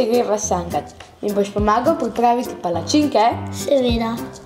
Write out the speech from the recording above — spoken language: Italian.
seguiva sangat. Im boš pomagao pripraviti palačinke? Seveda.